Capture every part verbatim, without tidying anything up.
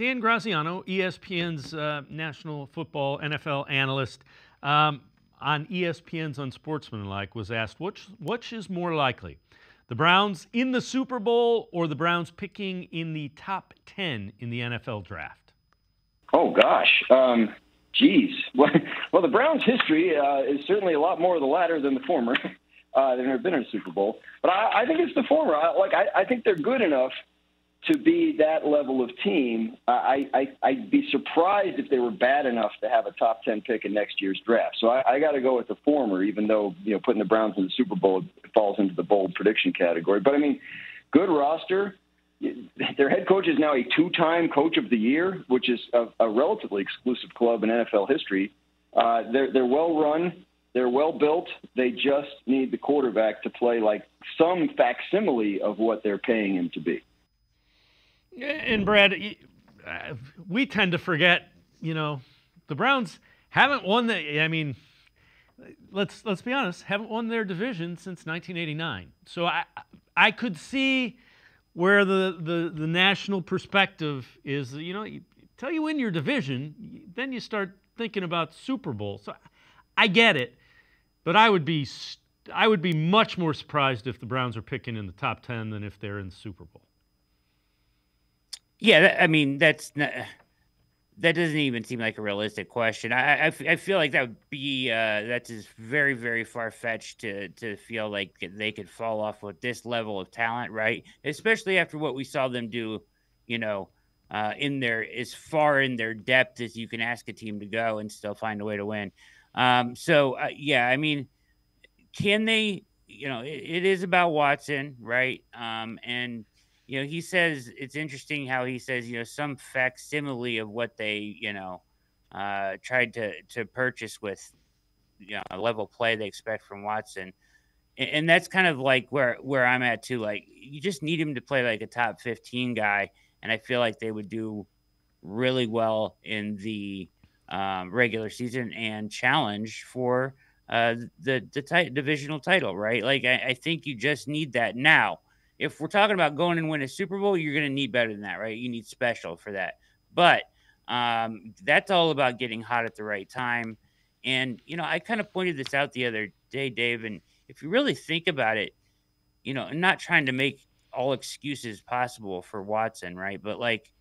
Dan Graziano, E S P N's uh, national football N F L analyst, um, on E S P N's Unsportsmanlike, was asked, which, which is more likely, the Browns in the Super Bowl or the Browns picking in the top ten in the N F L draft? Oh, gosh. Um, geez. Well, well, the Browns' history uh, is certainly a lot more of the latter than the former. Uh, they've never been in a Super Bowl. But I, I think it's the former. I, like, I, I think they're good enough to be that level of team. I, I, I'd be surprised if they were bad enough to have a top ten pick in next year's draft. So I, I got to go with the former, even though, you know, putting the Browns in the Super Bowl falls into the bold prediction category. But, I mean, good roster. Their head coach is now a two-time coach of the year, which is a, a relatively exclusive club in N F L history. Uh, they're, they're well-run. They're well-built. They just need the quarterback to play like some facsimile of what they're paying him to be. And, Brad, we tend to forget, you know, the Browns haven't won the – I mean, let's let's be honest, haven't won their division since nineteen eighty-nine. So I I could see where the, the, the national perspective is, you know, until you win your division, then you start thinking about Super Bowl. So I get it, but I would be I would be much more surprised if the Browns are picking in the top ten than if they're in the Super Bowl. Yeah, I mean, that's not, that doesn't even seem like a realistic question. I, I, I feel like that would be uh, that's just very, very far-fetched to to feel like they could fall off with this level of talent, right? Especially after what we saw them do, you know, uh, in their as far in their depth as you can ask a team to go and still find a way to win. Um, so, uh, yeah, I mean, can they, you know, it, it is about Watson, right? Um, and, you know, he says, it's interesting how he says, you know, some facsimile of what they, you know, uh, tried to, to purchase with, you know, a level play they expect from Watson. And, and that's kind of like where, where I'm at too. Like, you just need him to play like a top fifteen guy. And I feel like they would do really well in the um, regular season and challenge for uh, the, the t- divisional title, right? Like, I, I think you just need that now. If we're talking about going and win a Super Bowl, you're going to need better than that, right? You need special for that. But um, that's all about getting hot at the right time. And, you know, I kind of pointed this out the other day, Dave, and if you really think about it, you know, I'm not trying to make all excuses possible for Watson, right? But, like,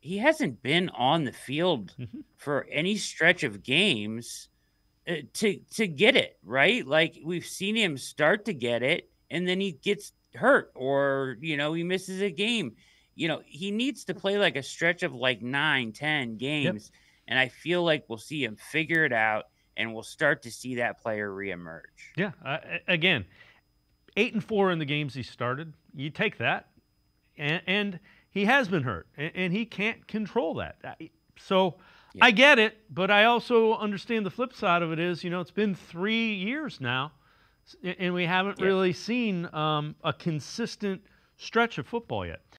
he hasn't been on the field mm-hmm. for any stretch of games uh, to, to get it, right? Like, we've seen him start to get it, and then he gets – hurt, or, you know, he misses a game. You know, he needs to play like a stretch of like nine, ten games. Yep. And I feel like we'll see him figure it out, and we'll start to see that player reemerge. Yeah. Uh, again, eight and four in the games he started. You take that, and, and he has been hurt, and, and he can't control that. So yeah. I get it, but I also understand the flip side of it is, you know, it's been three years now, and we haven't really seen um, a consistent stretch of football yet.